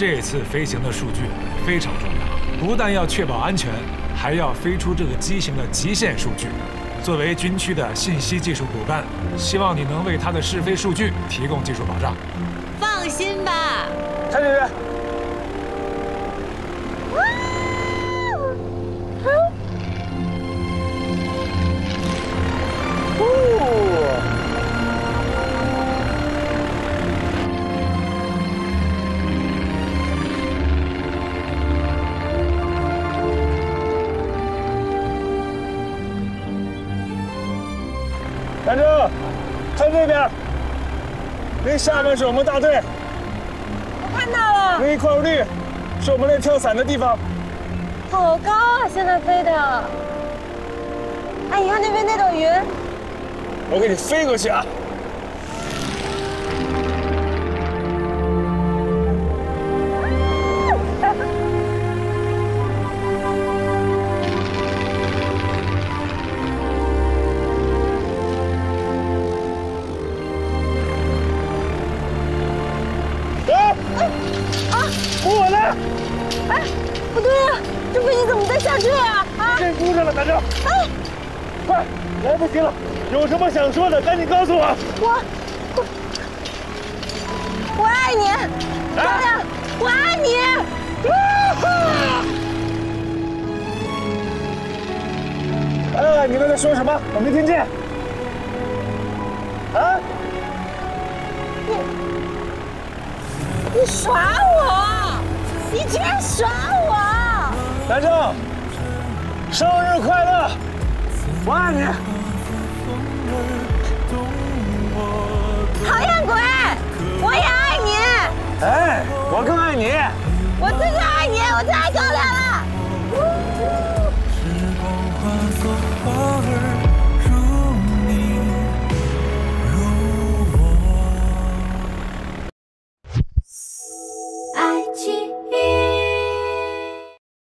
这次飞行的数据非常重要，不但要确保安全，还要飞出这个机型的极限数据。作为军区的信息技术骨干，希望你能为它的试飞数据提供技术保障。放心吧，参学员。 站住！看这边，那下面是我们大队。我看到了。那一块绿，是我们那跳伞的地方。好高啊！现在飞的。哎，你看那边那朵云。我给你飞过去啊！有什么想说的，赶紧告诉我。我爱你，姑娘，我爱你。哎，你们在说什么？我没听见。啊？你耍我！你居然耍我！南征，生日快乐！我爱你。 讨厌鬼！我也爱你。哎，我更爱你。我最更爱你，我最爱高粱了。